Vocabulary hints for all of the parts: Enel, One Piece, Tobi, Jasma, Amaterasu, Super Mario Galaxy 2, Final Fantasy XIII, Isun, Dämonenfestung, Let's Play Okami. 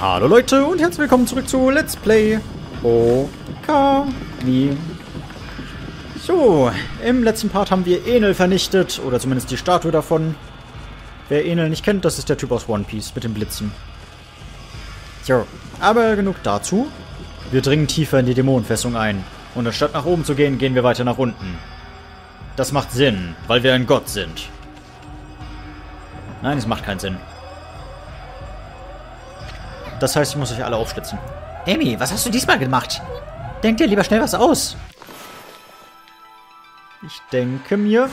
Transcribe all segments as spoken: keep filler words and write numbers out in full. Hallo Leute und herzlich willkommen zurück zu Let's Play Okami. So, im letzten Part haben wir Enel vernichtet, oder zumindest die Statue davon. Wer Enel nicht kennt, das ist der Typ aus One Piece mit dem Blitzen. So, aber genug dazu. Wir dringen tiefer in die Dämonenfestung ein. Und anstatt nach oben zu gehen, gehen wir weiter nach unten. Das macht Sinn, weil wir ein Gott sind. Nein, es macht keinen Sinn. Das heißt, ich muss euch alle aufschlitzen. Amy, was hast du diesmal gemacht? Denk dir lieber schnell was aus. Ich denke mir...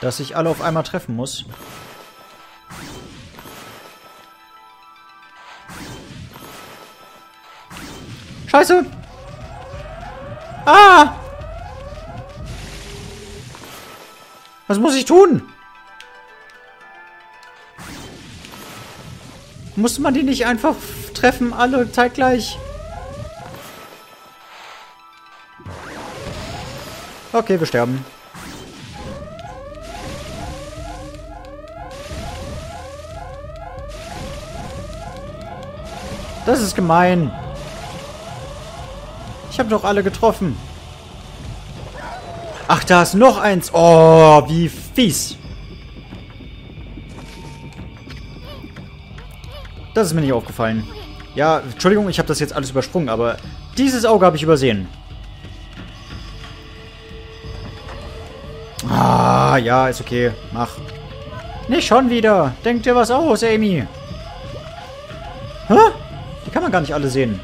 dass ich alle auf einmal treffen muss. Scheiße! Ah! Was muss ich tun? Muss man die nicht einfach treffen, alle zeitgleich? Okay, wir sterben. Das ist gemein. Ich habe doch alle getroffen. Ach, da ist noch eins. Oh, wie fies. Das ist mir nicht aufgefallen. Ja, Entschuldigung, ich habe das jetzt alles übersprungen, aber dieses Auge habe ich übersehen. Ah, ja, ist okay. Mach. Nicht schon wieder. Denk dir was aus, Amy. Hä? Die kann man gar nicht alle sehen.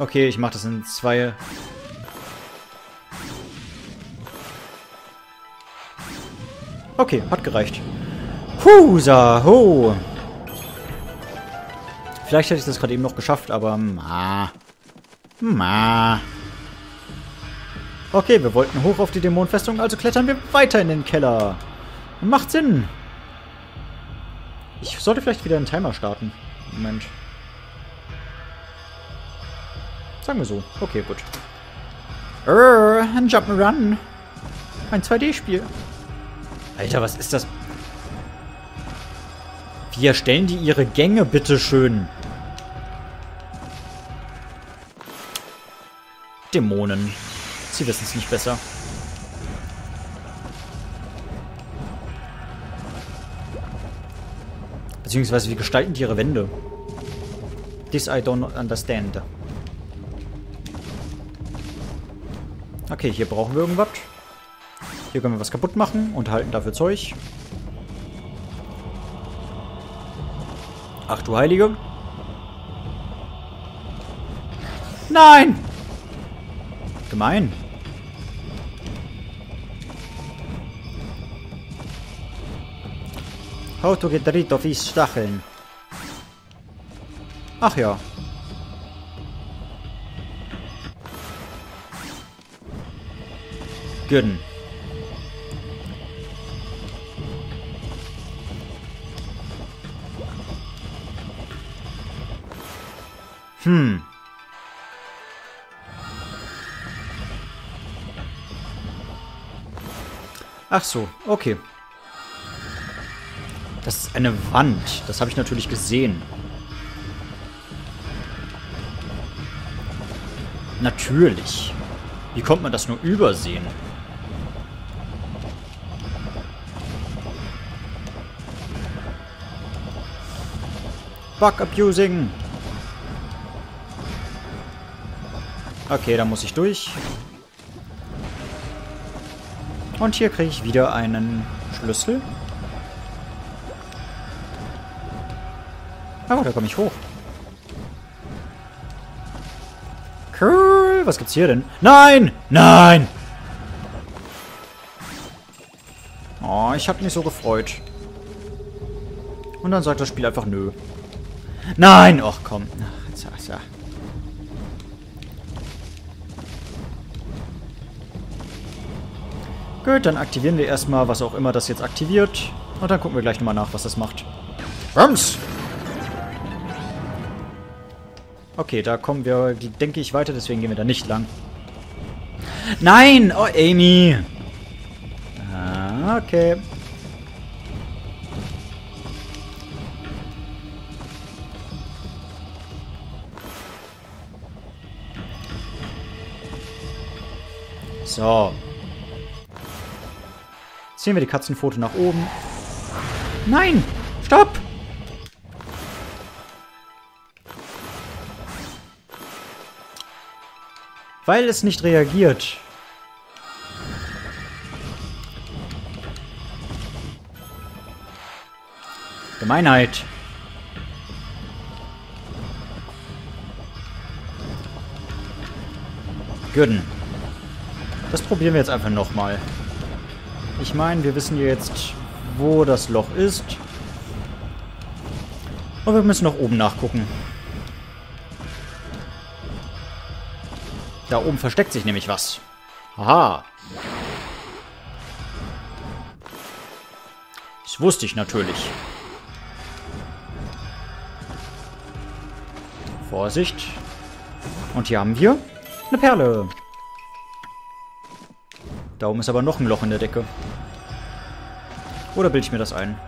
Okay, ich mache das in zwei. Okay, hat gereicht. Husa, ho! Vielleicht hätte ich das gerade eben noch geschafft, aber... Ma. Ma. Okay, wir wollten hoch auf die Dämonenfestung, also klettern wir weiter in den Keller. Macht Sinn. Ich sollte vielleicht wieder einen Timer starten. Moment. Sagen wir so. Okay, gut. Err, ein Jump'n'Run. Ein zwei D-Spiel. Alter, was ist das? Wie erstellen die ihre Gänge, bitteschön? Dämonen. Sie wissen es nicht besser. Beziehungsweise, wie gestalten die ihre Wände? This I don't understand. Okay, hier brauchen wir irgendwas. Hier können wir was kaputt machen und halten dafür Zeug. Ach du Heilige. Nein! Gemein. How to get rid of these Stacheln. Ach ja. Gönnen. Hm. Ach so, okay. Das ist eine Wand. Das habe ich natürlich gesehen. Natürlich. Wie konnte man das nur übersehen? Bug abusing. Okay, da muss ich durch. Und hier kriege ich wieder einen Schlüssel. Oh, da komme ich hoch. Cool. Was gibt's hier denn? Nein! Nein! Oh, ich habe mich so gefreut. Und dann sagt das Spiel einfach nö. Nein! Och, komm. Ach, jetzt, ach, ja. Gut, dann aktivieren wir erstmal, was auch immer das jetzt aktiviert. Und dann gucken wir gleich nochmal nach, was das macht. Rums! Okay, da kommen wir, denke ich, weiter, deswegen gehen wir da nicht lang. Nein! Oh, Amy! Ah, okay. So. Ziehen wir die Katzenpfote nach oben. Nein! Stopp! Weil es nicht reagiert. Gemeinheit. Gooden. Das probieren wir jetzt einfach nochmal. Ich meine, wir wissen jetzt, wo das Loch ist. Und wir müssen noch oben nachgucken. Da oben versteckt sich nämlich was. Aha. Das wusste ich natürlich. Vorsicht. Und hier haben wir eine Perle. Da oben ist aber noch ein Loch in der Decke. Oder bilde ich mir das ein?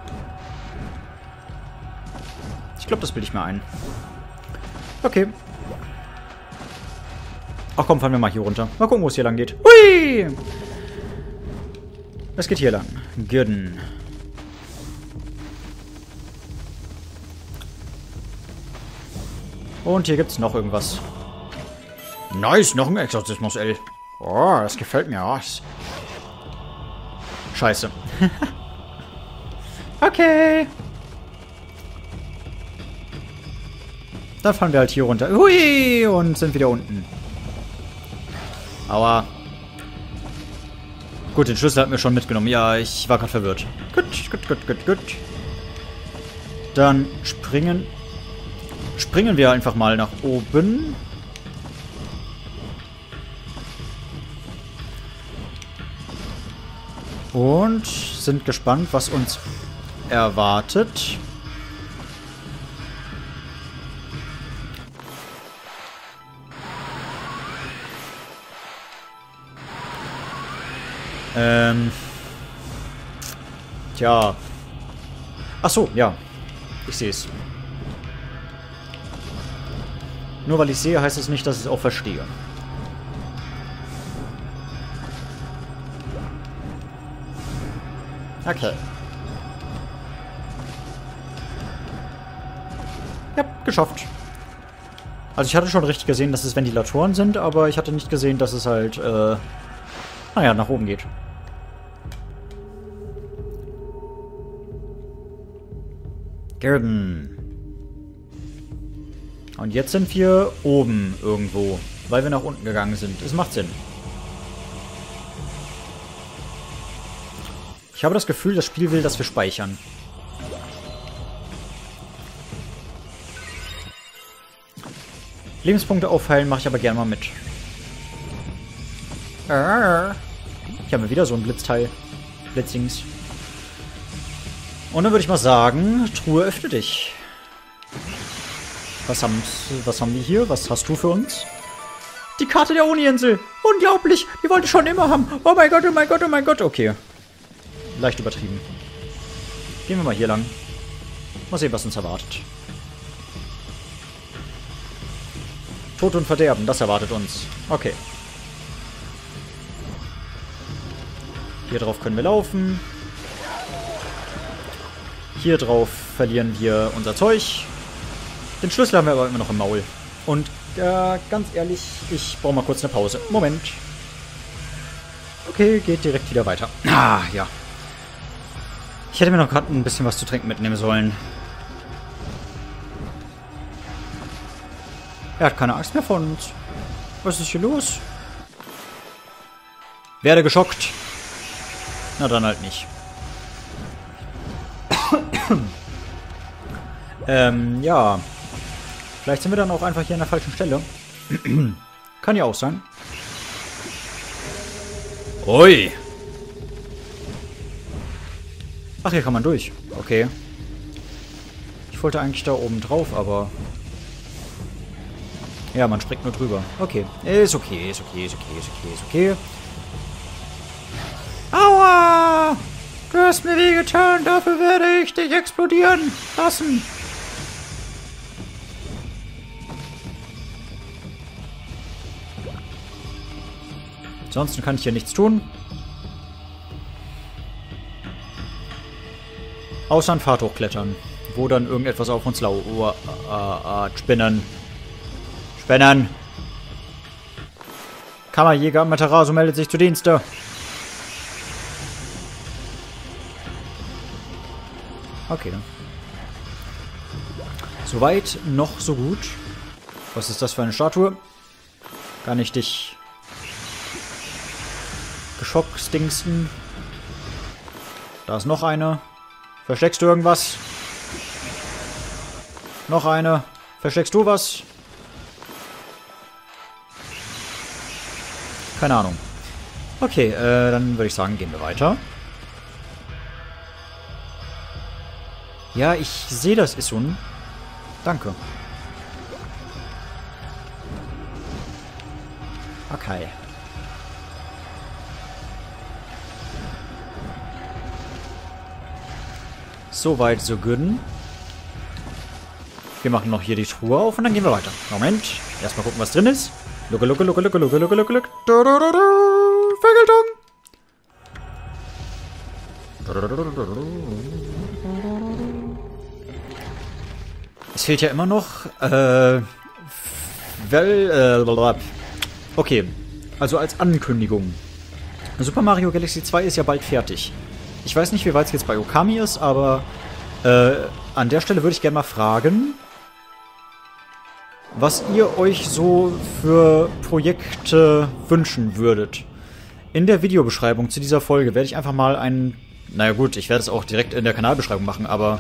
Ich glaube, das bilde ich mir ein. Okay. Ach komm, fahren wir mal hier runter. Mal gucken, wo es hier lang geht. Hui! Es geht hier lang. Gooden. Und hier gibt es noch irgendwas. Nice, noch ein Exorzismus, ey. Oh, das gefällt mir. Oh, das... Scheiße. Okay. Dann fahren wir halt hier runter. Hui! Und sind wieder unten. Aua. Gut, den Schlüssel hatten wir schon mitgenommen. Ja, ich war gerade verwirrt. Gut, gut, gut, gut, gut. Dann springen. Springen wir einfach mal nach oben. Und sind gespannt, was uns erwartet. Ähm. Tja. Ach so, ja. Ich sehe es. Nur weil ich sehe, heißt es nicht, dass ich es auch verstehe. Okay. Ja, geschafft. Also ich hatte schon richtig gesehen, dass es Ventilatoren sind, aber ich hatte nicht gesehen, dass es halt, äh, naja, nach oben geht. Gooden. Und jetzt sind wir oben irgendwo, weil wir nach unten gegangen sind. Es macht Sinn. Ich habe das Gefühl, das Spiel will, dass wir speichern. Lebenspunkte aufteilen mache ich aber gerne mal mit. Ich habe mir wieder so ein Blitzteil. Blitzings. Und dann würde ich mal sagen, Truhe, öffne dich. Was haben, was haben wir hier? Was hast du für uns? Die Karte der Uni-Insel. Unglaublich. Die wollte ich schon immer haben. Oh mein Gott, oh mein Gott, oh mein Gott. Okay. Leicht übertrieben. Gehen wir mal hier lang. Mal sehen, was uns erwartet. Tod und Verderben, das erwartet uns. Okay. Hier drauf können wir laufen. Hier drauf verlieren wir unser Zeug. Den Schlüssel haben wir aber immer noch im Maul. Und äh, ganz ehrlich, ich brauche mal kurz eine Pause. Moment. Okay, geht direkt wieder weiter. Ah, ja. Ich hätte mir noch gerade ein bisschen was zu trinken mitnehmen sollen. Er hat keine Angst mehr vor uns. Was ist hier los? Werde geschockt. Na dann halt nicht. ähm, ja. Vielleicht sind wir dann auch einfach hier an der falschen Stelle. Kann ja auch sein. Ui. Ach, hier kann man durch. Okay. Ich wollte eigentlich da oben drauf, aber... Ja, man springt nur drüber. Okay. Ist okay, ist okay, ist okay, ist okay, ist okay. Aua! Du hast mir wehgetan, dafür werde ich dich explodieren lassen. Ansonsten kann ich hier nichts tun. Außer ein Pfad hochklettern. Wo dann irgendetwas auf uns lau... Oh, äh, äh, Spinnen. Spinnen! Kammerjäger Amaterasu meldet sich zu Dienste. Okay. Soweit noch so gut. Was ist das für eine Statue? Kann ich dich... Schockstingsten. Da ist noch eine. Versteckst du irgendwas? Noch eine. Versteckst du was? Keine Ahnung. Okay, äh, dann würde ich sagen, gehen wir weiter. Ja, ich sehe das, Isun. Danke. Okay. Soweit, so good. Wir machen noch hier die Truhe auf und dann gehen wir weiter. Moment. Erstmal gucken, was drin ist. Lucke, lucke, lucke, lucke, lucke, lucke, lucke, lucke. Vergeltung. Es fehlt ja immer noch. Äh. Well, äh okay. Also als Ankündigung. Super Mario Galaxy zwei ist ja bald fertig. Ich weiß nicht, wie weit es jetzt bei Okami ist, aber äh, an der Stelle würde ich gerne mal fragen, was ihr euch so für Projekte wünschen würdet. In der Videobeschreibung zu dieser Folge werde ich einfach mal einen... Naja gut, ich werde es auch direkt in der Kanalbeschreibung machen, aber...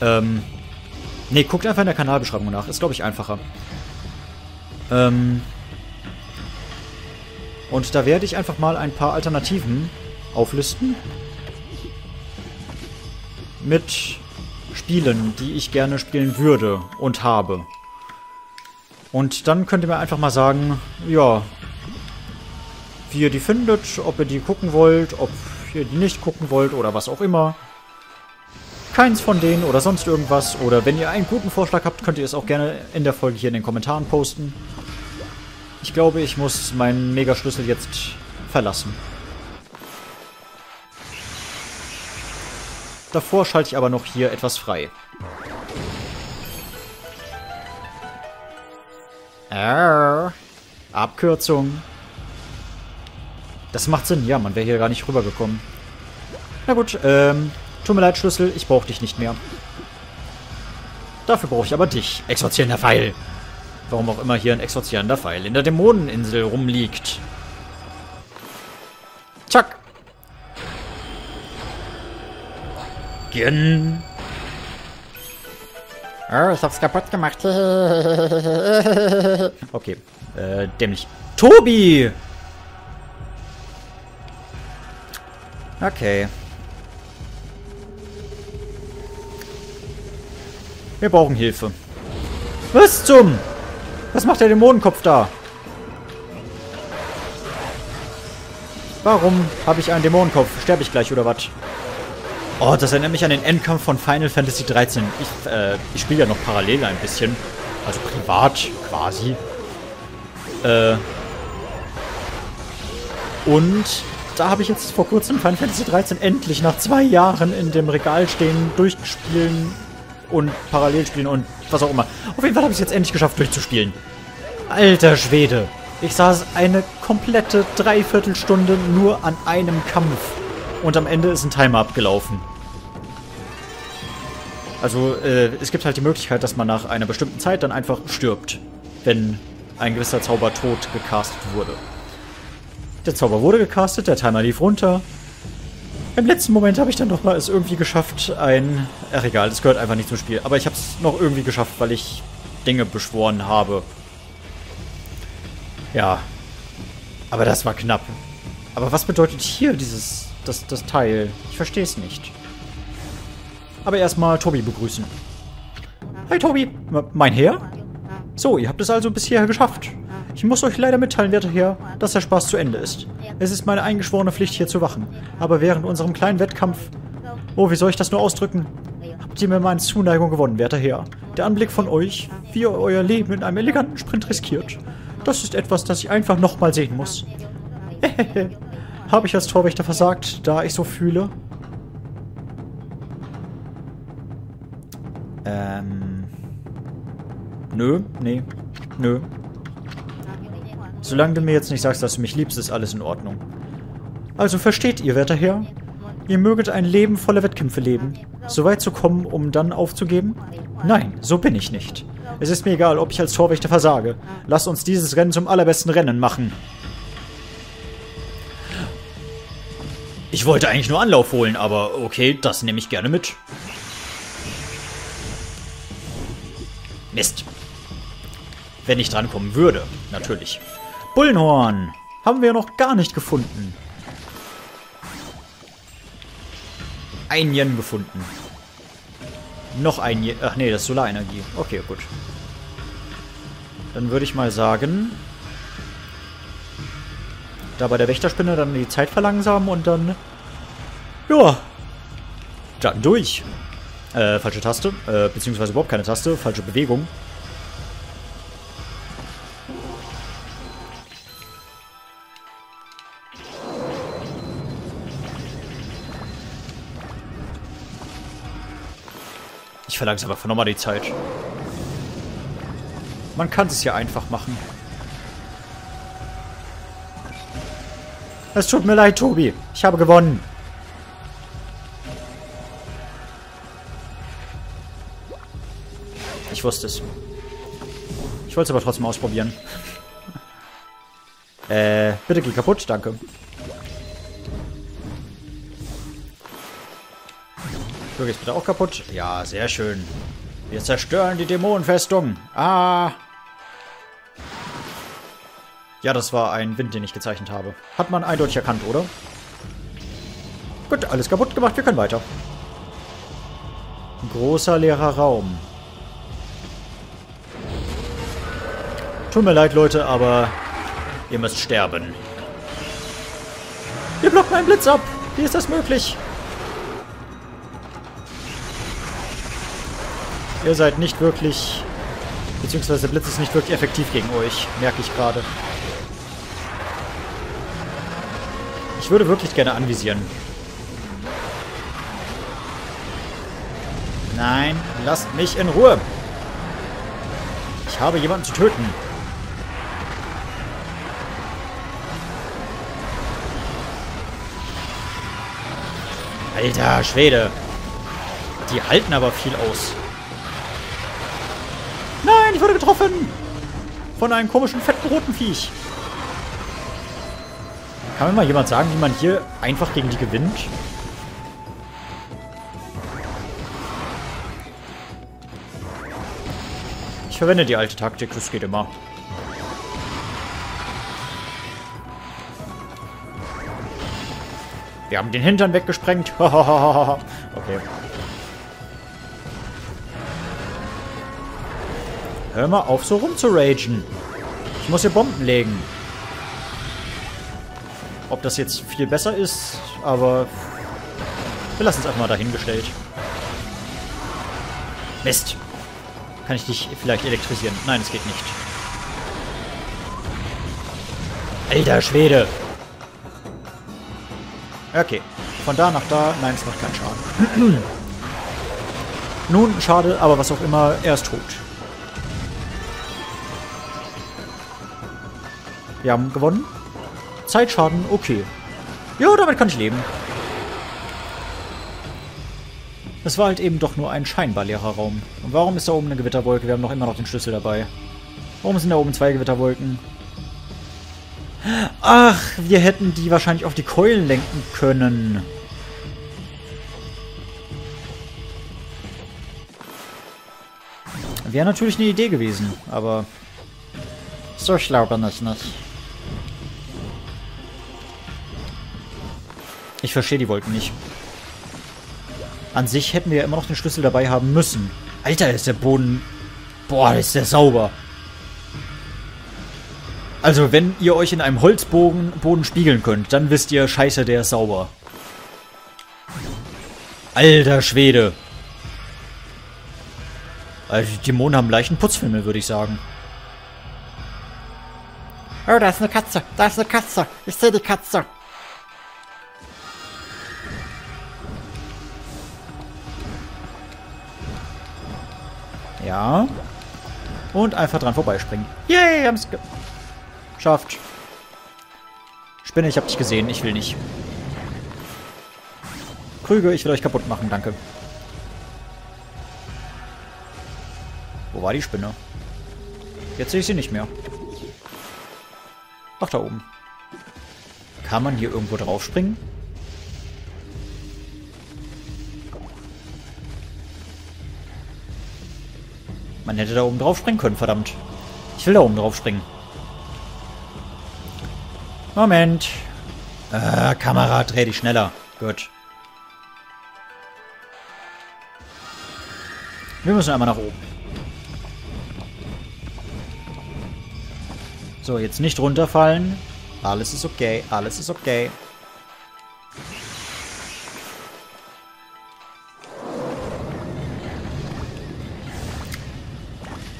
Ähm, ne, guckt einfach in der Kanalbeschreibung nach. Ist, glaube ich, einfacher. Ähm, und da werde ich einfach mal ein paar Alternativen auflisten. Mit Spielen, die ich gerne spielen würde und habe. Und dann könnt ihr mir einfach mal sagen, ja, wie ihr die findet, ob ihr die gucken wollt, ob ihr die nicht gucken wollt oder was auch immer. Keins von denen oder sonst irgendwas. Oder wenn ihr einen guten Vorschlag habt, könnt ihr es auch gerne in der Folge hier in den Kommentaren posten. Ich glaube, ich muss meinen Megaschlüssel jetzt verlassen. Davor schalte ich aber noch hier etwas frei. Äh, Abkürzung. Das macht Sinn. Ja, man wäre hier gar nicht rübergekommen. Na gut, ähm, tut mir leid, Schlüssel. Ich brauche dich nicht mehr. Dafür brauche ich aber dich. Exorzierender Pfeil. Warum auch immer hier ein exorzierender Pfeil in der Dämoneninsel rumliegt. Zack. Oh, ich hab's kaputt gemacht. Okay. Äh, dämlich. Tobi! Okay. Wir brauchen Hilfe. Was zum? Was macht der Dämonenkopf da? Warum habe ich einen Dämonenkopf? Sterbe ich gleich oder was? Oh, das erinnert mich an den Endkampf von Final Fantasy dreizehn. Ich, äh, ich spiele ja noch parallel ein bisschen. Also privat, quasi. Äh. Und da habe ich jetzt vor kurzem Final Fantasy dreizehn endlich nach zwei Jahren in dem Regal stehen, durchspielen und parallel spielen und was auch immer. Auf jeden Fall habe ich es jetzt endlich geschafft, durchzuspielen. Alter Schwede. Ich saß eine komplette Dreiviertelstunde nur an einem Kampf. Und am Ende ist ein Timer abgelaufen. Also, äh, es gibt halt die Möglichkeit, dass man nach einer bestimmten Zeit dann einfach stirbt, wenn ein gewisser Zauber tot gecastet wurde. Der Zauber wurde gecastet, der Timer lief runter. Im letzten Moment habe ich dann nochmal es irgendwie geschafft, ein... Ach egal, das gehört einfach nicht zum Spiel. Aber ich habe es noch irgendwie geschafft, weil ich Dinge beschworen habe. Ja. Aber das war knapp. Aber was bedeutet hier dieses... Das, das Teil. Ich verstehe es nicht. Aber erstmal Tobi begrüßen. Hi Tobi. M- mein Herr? So, ihr habt es also bis hierher geschafft. Ich muss euch leider mitteilen, werter Herr, dass der Spaß zu Ende ist. Es ist meine eingeschworene Pflicht, hier zu wachen. Aber während unserem kleinen Wettkampf... Oh, wie soll ich das nur ausdrücken? Habt ihr mir meine Zuneigung gewonnen, werter Herr. Der Anblick von euch, wie ihr euer Leben in einem eleganten Sprint riskiert, das ist etwas, das ich einfach nochmal sehen muss. Habe ich als Torwächter versagt, da ich so fühle? Ähm... Nö, nee, nö. Solange du mir jetzt nicht sagst, dass du mich liebst, ist alles in Ordnung. Also versteht ihr, werter Herr? Ihr möget ein Leben voller Wettkämpfe leben. So weit zu kommen, um dann aufzugeben? Nein, so bin ich nicht. Es ist mir egal, ob ich als Torwächter versage. Lasst uns dieses Rennen zum allerbesten Rennen machen. Ich wollte eigentlich nur Anlauf holen, aber okay, das nehme ich gerne mit. Mist. Wenn ich drankommen würde, natürlich. Bullenhorn! Haben wir noch gar nicht gefunden. Ein Yen gefunden. Noch ein Yen. Ach nee, das ist Solarenergie. Okay, gut. Dann würde ich mal sagen... Da bei der Wächterspinne dann die Zeit verlangsamen und dann... Ja. Dann durch. Äh, falsche Taste. Äh, beziehungsweise überhaupt keine Taste. Falsche Bewegung. Ich verlang's aber nochmal die Zeit. Man kann es ja einfach machen. Es tut mir leid, Tobi. Ich habe gewonnen. Ich wusste es. Ich wollte es aber trotzdem ausprobieren. äh, bitte geh kaputt, danke. Du gehst bitte auch kaputt. Ja, sehr schön. Wir zerstören die Dämonenfestung. Ah. Ja, das war ein Wind, den ich gezeichnet habe. Hat man eindeutig erkannt, oder? Gut, alles kaputt gemacht. Wir können weiter. Großer leerer Raum. Tut mir leid, Leute, aber ihr müsst sterben. Ihr blockt meinen Blitz ab. Wie ist das möglich? Ihr seid nicht wirklich... Beziehungsweise der Blitz ist nicht wirklich effektiv gegen euch. Merke ich gerade. Ich würde wirklich gerne anvisieren. Nein, lasst mich in Ruhe. Ich habe jemanden zu töten. Alter Schwede. Die halten aber viel aus. Ich wurde getroffen! Von einem komischen, fetten, roten Viech. Kann mir mal jemand sagen, wie man hier einfach gegen die gewinnt? Ich verwende die alte Taktik, das geht immer. Wir haben den Hintern weggesprengt. Okay. Hör mal auf, so rumzuragen. Ich muss hier Bomben legen. Ob das jetzt viel besser ist, aber... Wir lassen es einfach mal dahingestellt. Mist. Kann ich dich vielleicht elektrisieren? Nein, es geht nicht. Alter Schwede. Okay. Von da nach da. Nein, es macht keinen Schaden. Nun, schade, aber was auch immer. Er ist tot. Wir haben gewonnen. Zeitschaden, okay. Ja, damit kann ich leben. Es war halt eben doch nur ein scheinbar leerer Raum. Und warum ist da oben eine Gewitterwolke? Wir haben noch immer noch den Schlüssel dabei. Warum sind da oben zwei Gewitterwolken? Ach, wir hätten die wahrscheinlich auf die Keulen lenken können. Wäre natürlich eine Idee gewesen, aber... So schlau bin ich nicht. Ich verstehe die Wolken nicht. An sich hätten wir ja immer noch den Schlüssel dabei haben müssen. Alter, ist der Boden... Boah, ist der sauber. Also, wenn ihr euch in einem Holzboden Boden spiegeln könnt, dann wisst ihr, scheiße, der ist sauber. Alter Schwede. Also, die Dämonen haben leichten Putzfimmel, würde ich sagen. Oh, da ist eine Katze. Da ist eine Katze. Ich sehe die Katze. Ja. Und einfach dran vorbeispringen. Yay, wir haben es geschafft. Spinne, ich hab dich gesehen. Ich will nicht. Krüge, ich will euch kaputt machen. Danke. Wo war die Spinne? Jetzt sehe ich sie nicht mehr. Ach, da oben. Kann man hier irgendwo drauf springen? Man hätte da oben drauf springen können, verdammt. Ich will da oben drauf springen. Moment. Äh, Kamera, dreh dich schneller. Gut. Wir müssen einmal nach oben. So, jetzt nicht runterfallen. Alles ist okay, alles ist okay.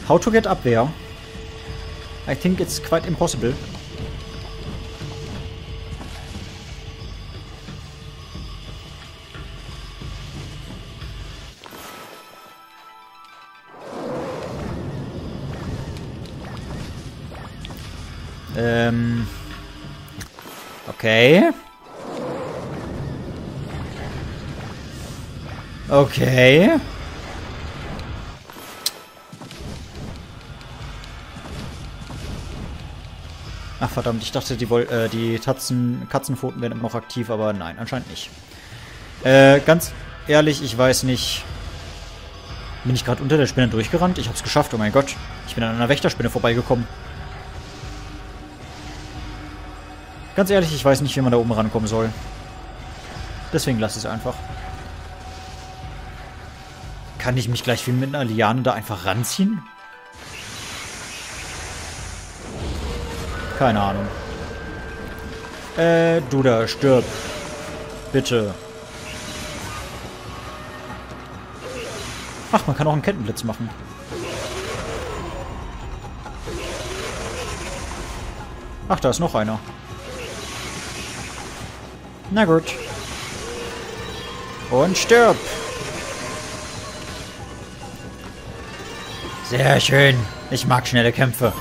How to get up there? I think it's quite impossible. Ähm. Okay. Okay. Ach verdammt, ich dachte, die, äh, die Tatzen, Katzenpfoten werden immer noch aktiv, aber nein, anscheinend nicht. Äh, ganz ehrlich, ich weiß nicht. Bin ich gerade unter der Spinne durchgerannt? Ich hab's geschafft, oh mein Gott. Ich bin an einer Wächterspinne vorbeigekommen. Ganz ehrlich, ich weiß nicht, wie man da oben rankommen soll. Deswegen lass es einfach. Kann ich mich gleich wie mit einer Liane da einfach ranziehen? Keine Ahnung. Äh, du da, stirb. Bitte. Ach, man kann auch einen Kettenblitz machen. Ach, da ist noch einer. Na gut. Und stirb. Sehr schön. Ich mag schnelle Kämpfe.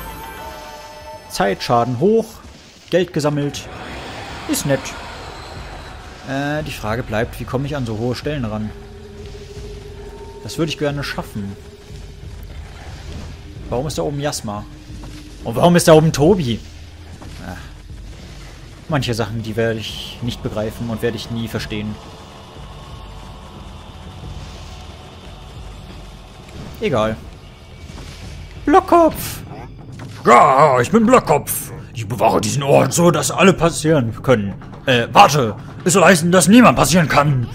Zeitschaden hoch, Geld gesammelt, ist nett. Äh, die Frage bleibt, wie komme ich an so hohe Stellen ran? Das würde ich gerne schaffen. Warum ist da oben Jasma? Und warum ist da oben Tobi? Ach. Manche Sachen, die werde ich nicht begreifen und werde ich nie verstehen. Egal. Blockkopf! Ja, ich bin Blockkopf. Ich bewache diesen Ort so, dass alle passieren können. Äh, warte. Es soll heißen, dass niemand passieren kann.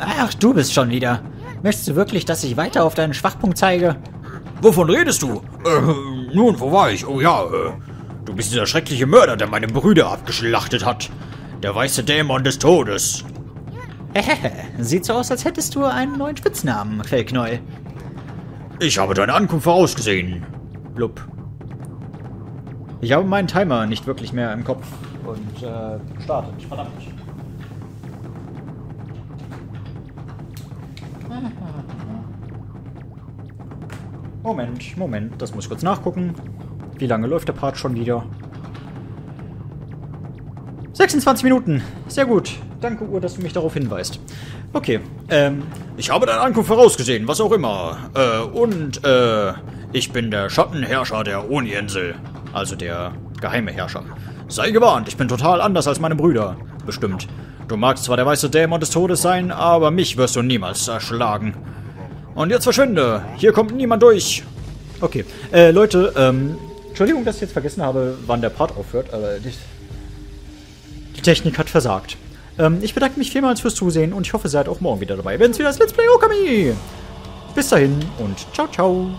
Ach, du bist schon wieder. Möchtest du wirklich, dass ich weiter auf deinen Schwachpunkt zeige? Wovon redest du? Äh, nun, wo war ich? Oh ja, äh, du bist dieser schreckliche Mörder, der meine Brüder abgeschlachtet hat. Der weiße Dämon des Todes. Sieht so aus, als hättest du einen neuen Spitznamen, Fellknäuel. Ich habe deine Ankunft vorausgesehen. Blub. Ich habe meinen Timer nicht wirklich mehr im Kopf und äh, startet. Verdammt. Moment, Moment, das muss ich kurz nachgucken. Wie lange läuft der Part schon wieder? sechsundzwanzig Minuten. Sehr gut. Danke, Uhr, dass du mich darauf hinweist. Okay, ähm... ich habe deine Ankunft vorausgesehen, was auch immer. Äh, und, äh... ich bin der Schattenherrscher der Oni-Insel. Also der geheime Herrscher. Sei gewarnt, ich bin total anders als meine Brüder. Bestimmt. Du magst zwar der weiße Dämon des Todes sein, aber mich wirst du niemals erschlagen. Und jetzt verschwinde. Hier kommt niemand durch. Okay. Äh, Leute, ähm... Entschuldigung, dass ich jetzt vergessen habe, wann der Part aufhört, aber die, die Technik hat versagt. Ähm, ich bedanke mich vielmals fürs Zusehen und ich hoffe, ihr seid auch morgen wieder dabei, wenn es wieder das Let's Play Okami. Bis dahin und ciao, ciao.